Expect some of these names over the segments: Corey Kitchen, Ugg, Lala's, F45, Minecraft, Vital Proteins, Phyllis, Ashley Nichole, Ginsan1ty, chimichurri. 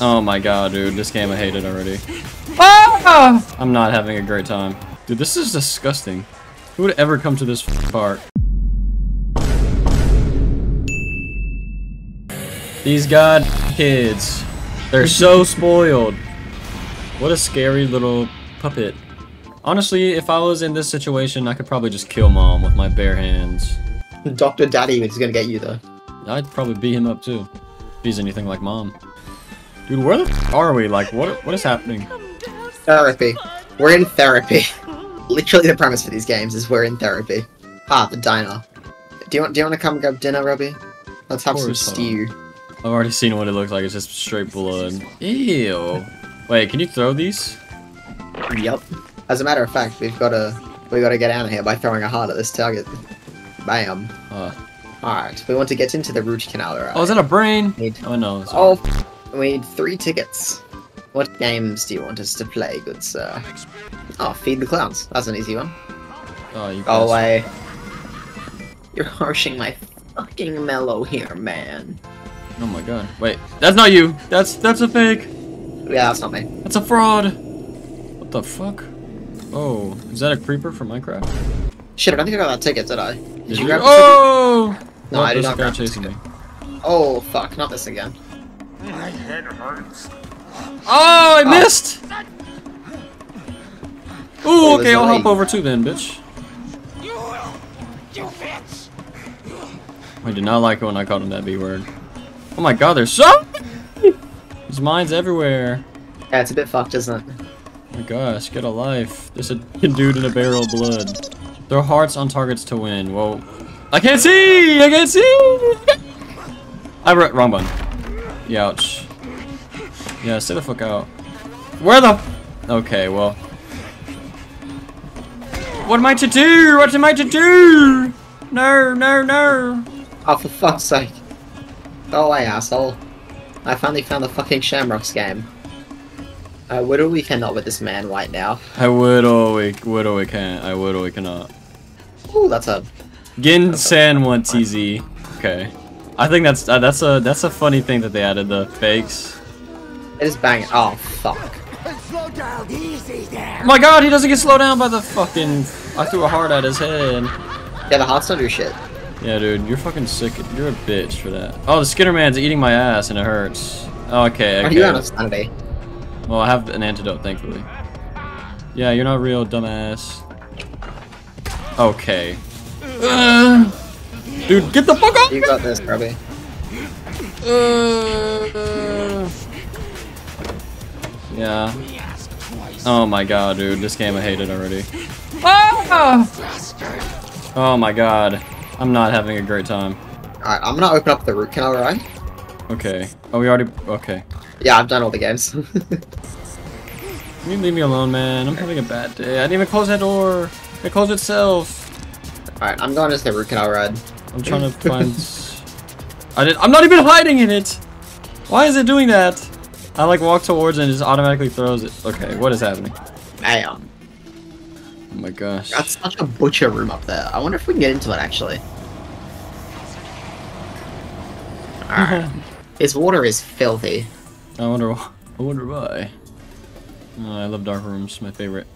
Oh my god, dude, this game I hate it already. Ah! I'm not having a great time. Dude, this is disgusting. Who would ever come to this park? These god kids. They're so spoiled. What a scary little puppet. Honestly, if I was in this situation, I could probably just kill mom with my bare hands. Dr. Daddy is gonna get you though. I'd probably beat him up too. If he's anything like mom. Dude, where the f are we? Like, what is happening? Therapy. We're in therapy. Literally the premise for these games is we're in therapy. Ah, the diner. Do you want to come grab dinner, Robbie? Let's have some stew. I've already seen what it looks like. It's just straight blood. Ew. Wait, can you throw these? Yep. As a matter of fact, we gotta get out of here by throwing a heart at this target. Bam. Alright, we want to get into the root canal, right? Oh, is that a brain? Oh no. Sorry. Oh, we need 3 tickets. What games do you want us to play, good sir? Oh, feed the clowns. That's an easy one. Oh, you go away. You're harshing my fucking mellow here, man. Oh my god. Wait, that's not you! That's a fake! Yeah, that's not me. That's a fraud! What the fuck? Oh, is that a creeper from Minecraft? Shit, I don't think I got that ticket, did I? Did you grab it? Oh! No, I did not grab the ticket. Oh, fuck, not this again. My head hurts. Oh, I missed! Ooh, okay, I'll hop over too then, bitch. You bitch! I did not like it when I called him that B-word. Oh my god, there's so there's mines everywhere. Yeah, it's a bit fucked, isn't it? Oh my gosh, get a life. There's a dude in a barrel of blood. Throw hearts on targets to win. Whoa. I can't see! I can't see! I wrote wrong button. Ouch. Yeah, stay the fuck out. Where the okay, well. What am I to do? What am I to do? No, no, no. Oh, for fuck's sake. Go away, asshole. I finally found the fucking Shamrocks game. I would or we cannot with this man right now. I would or we can't. I would or we cannot. Ooh, that's a Ginsan1ty. Okay. I think that's a funny thing that they added, the fakes. It is banging. Oh, fuck. Slow down easy there. My god, he doesn't get slowed down by the fucking... I threw a heart at his head. Yeah, the heart's under shit. Yeah, dude, you're fucking sick. You're a bitch for that. Oh, the Skinner Man's eating my ass and it hurts. Okay. Are you on a Sunday? Well, I have an antidote, thankfully. Yeah, you're not real, dumbass. Okay. Dude, get the fuck off! You got this, probably. Yeah. Oh my god, dude. This game I hate it already. Ah! Oh my god. I'm not having a great time. Alright, I'm gonna open up the root canal, right? Okay. Oh, we already... Okay. Yeah, I've done all the games. Can you leave me alone, man? I'm having a bad day. I didn't even close that door. It closed itself. Alright, I'm going to the root canal ride. I'm trying to find... I'm not even hiding in it! Why is it doing that? I like walk towards it and just automatically throws it. Okay, what is happening? Damn. Oh my gosh. That's such a butcher room up there. I wonder if we can get into it actually. Alright. This water is filthy. I wonder why. Oh, I love dark rooms, my favorite.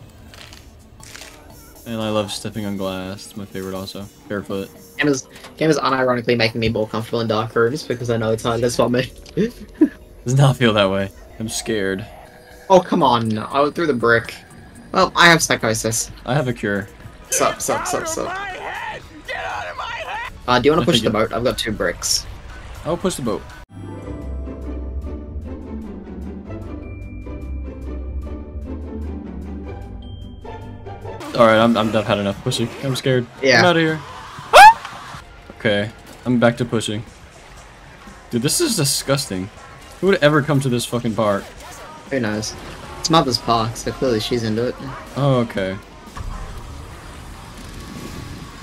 And I love stepping on glass, it's my favorite also. Barefoot. Game is unironically making me more comfortable in dark rooms because I know it's not this one me. Does not feel that way. I'm scared. Oh, come on. I went through the brick. Well, I have psychosis. I have a cure. Sup, sup, sup, sup. Get out of my head! Do you want to push the boat? I've got 2 bricks. I'll push the boat. Alright, I've had enough pushing. I'm scared. Yeah. I'm out of here. Okay, I'm back to pushing. Dude, this is disgusting. Who would ever come to this fucking park? Who knows? It's Mother's park, so clearly she's into it. Oh, okay.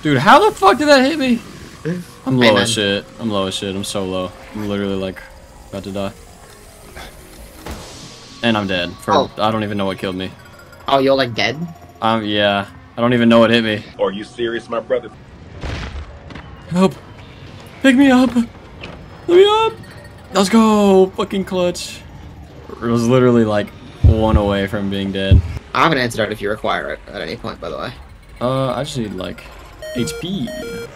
Dude, how the fuck did that hit me? I'm low as shit. I'm low as shit. I'm so low. I'm literally, like, about to die. And I'm dead. I don't even know what killed me. Oh, you're, like, dead? Yeah. I don't even know what hit me. Are you serious, my brother? Help. Pick me up. Let me up. Let's go! Fucking clutch. It was literally like one away from being dead. I'm an antidote if you require it at any point, by the way. I just need like HP.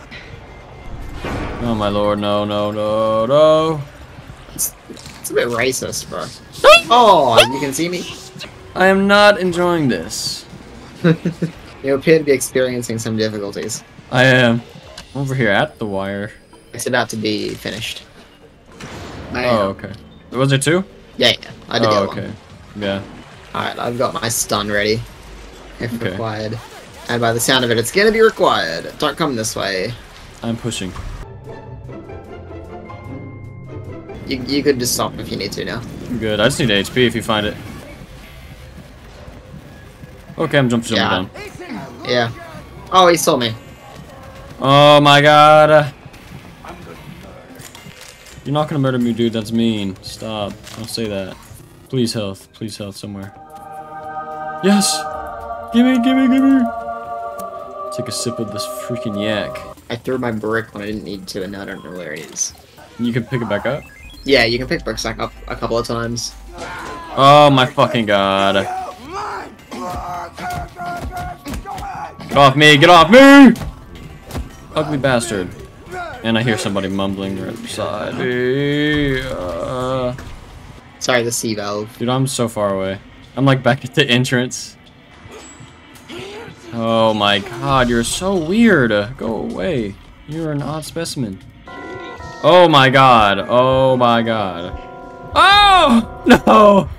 Oh my lord, no, no, no, no. It's a bit racist, bro. Oh, you can see me? I am not enjoying this. You appear to be experiencing some difficulties. I am. Over here at the wire. It's about to be finished. Oh, okay. Was there two? Yeah, yeah. I did get one. Okay. Yeah. Alright, I've got my stun ready. If required. And by the sound of it, it's gonna be required. Don't come this way. I'm pushing. You could just stop if you need to now. Good. I just need HP if you find it. Okay, I'm jumping down. Yeah. Oh, he saw me. Oh my god. You're not gonna murder me, dude. That's mean. Stop. Don't say that. Please health. Please health somewhere. Yes! Gimme, gimme, gimme! Take a sip of this freaking yak. I threw my brick when I didn't need to and now I don't know where it is. You can pick it back up? Yeah, you can pick bricks back up a couple of times. Oh my fucking god. Get off me! Get off me! Ugly bastard. And I hear somebody mumbling right beside me. Sorry, the C valve. Dude, I'm so far away. I'm like back at the entrance. Oh my god, you're so weird. Go away. You're an odd specimen. Oh my god. Oh my god. Oh! No!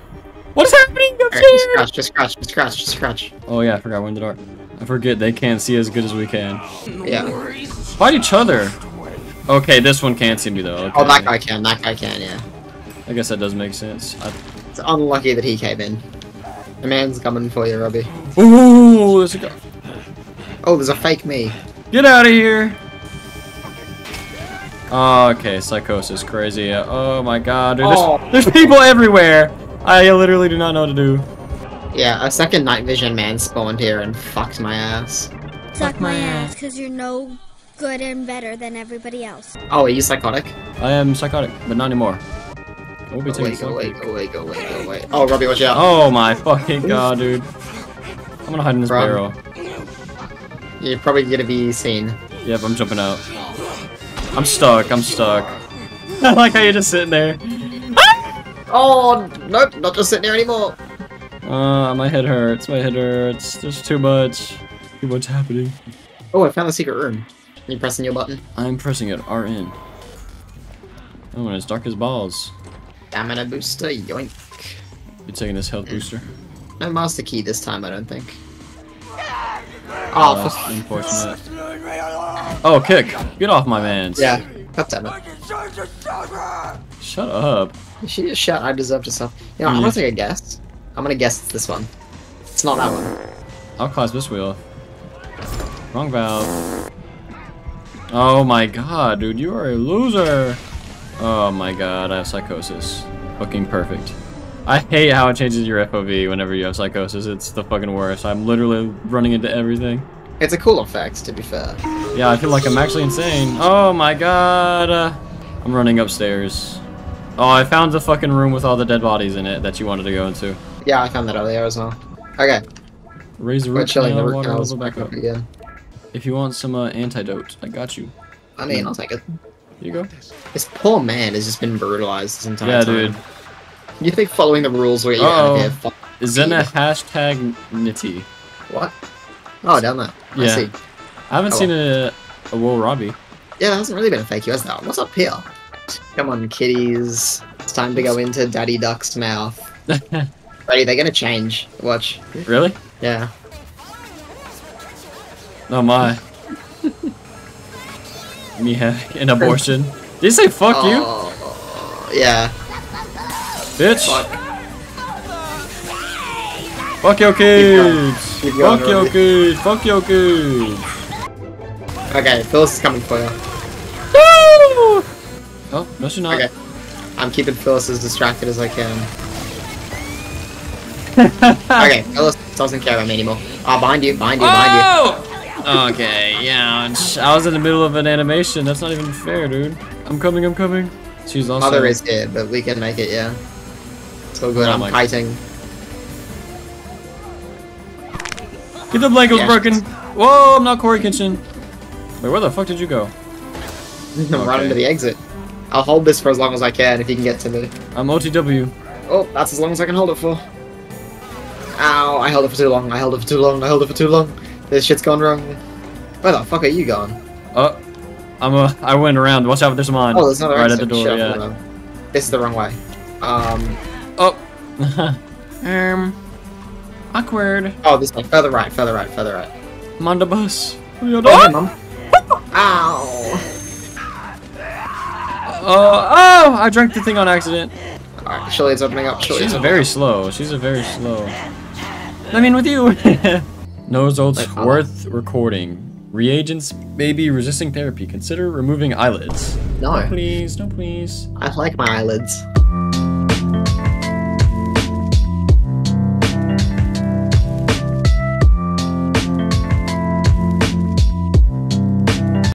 What's happening upstairs? Right, just crouch, just crouch, just crouch. Oh yeah, I forgot we're in the dark. I forget they can't see as good as we can. Yeah. Fight each other. Okay, this one can't see me though. Okay. Oh, that guy can. That guy can. Yeah. I guess that does make sense. It's unlucky that he came in. The man's coming for you, Robbie. Ooh, there's a guy. Oh, there's a fake me. Get out of here. Oh, okay, psychosis, crazy. Oh my god, dude, there's people everywhere. I literally do not know what to do. Yeah, a second night vision man spawned here and fucked my ass. Suck my ass, because you're no good and better than everybody else. Oh, are you psychotic? I am psychotic, but not anymore. I will be taking wait. Oh, Robbie, watch out. Oh my fucking god, dude. I'm gonna hide in this barrel. You're probably gonna be seen. Yep, I'm jumping out. I'm stuck, I'm stuck. I like how you're just sitting there. Oh, nope, not just sitting there anymore. My head hurts, my head hurts. There's too much. Too much happening. Oh, I found the secret room. Are you pressing your button? I'm pressing it, RN. Oh, and it's dark as balls. Stamina booster, yoink. You're taking this health booster? No master key this time, I don't think. Oh, that's unfortunate. Oh, kick! Get off my mans. Yeah, that's it. Shut up. You should just shout, I deserve to suffer. You know, I'm gonna take a guess. I'm gonna guess it's this one. It's not that one. I'll close this wheel. Wrong valve. Oh my god, dude, you are a loser. Oh my god, I have psychosis. Fucking perfect. I hate how it changes your FOV whenever you have psychosis. It's the fucking worst. I'm literally running into everything. It's a cool effect, to be fair. Yeah, I feel like I'm actually insane. Oh my god. I'm running upstairs. Oh, I found the fucking room with all the dead bodies in it that you wanted to go into. Yeah, I found that earlier as well. Okay. Raise the root canal water level back up. Again. If you want some antidote, I got you. I mean, I'll take it. Here you go. This poor man has just been brutalized this entire time. Yeah, dude. You think following the rules will get you out of here? Is in a #nitty? What? Oh, down there. Yeah. I see. I haven't seen a wool Robbie. Yeah, that hasn't really been a fake you, has that? What's up here? Come on, kitties. It's time to go into Daddy Duck's mouth. Ready, they're gonna change. Watch. Really? Yeah. Oh my. Me having an abortion. Did you say fuck you? Yeah. Bitch. Fuck your kids. Fuck your kids. Fuck your kids. Okay, Phyllis is coming for you. Woo! Oh, no, she's not. Okay. I'm keeping Phyllis as distracted as I can. Okay, Phyllis doesn't care about me anymore. Oh, behind you, behind you, behind you. Okay, yeah. I was in the middle of an animation. That's not even fair, dude. I'm coming, I'm coming. She's also... Mother is dead, but we can make it, yeah. so good. I'm kiting. Get the blanket, was broken. Whoa, I'm not Corey Kitchen. Wait, where the fuck did you go? I'm running to the exit. I'll hold this for as long as I can if you can get to me. I'm OTW. Oh, that's as long as I can hold it for. Ow, I held it for too long. This shit's gone wrong. Where the fuck are you going? I went around. Watch out, there's mine. Oh, there's another exit. Right at the door, yeah. This is the wrong way. Awkward. Oh, this way. Further right. Mondabus. Ow! Oh! I drank the thing on accident. Alright, surely it's opening up. She's very slow. I mean, with you. No results worth recording. Reagents, maybe resisting therapy. Consider removing eyelids. No. No, please. I like my eyelids.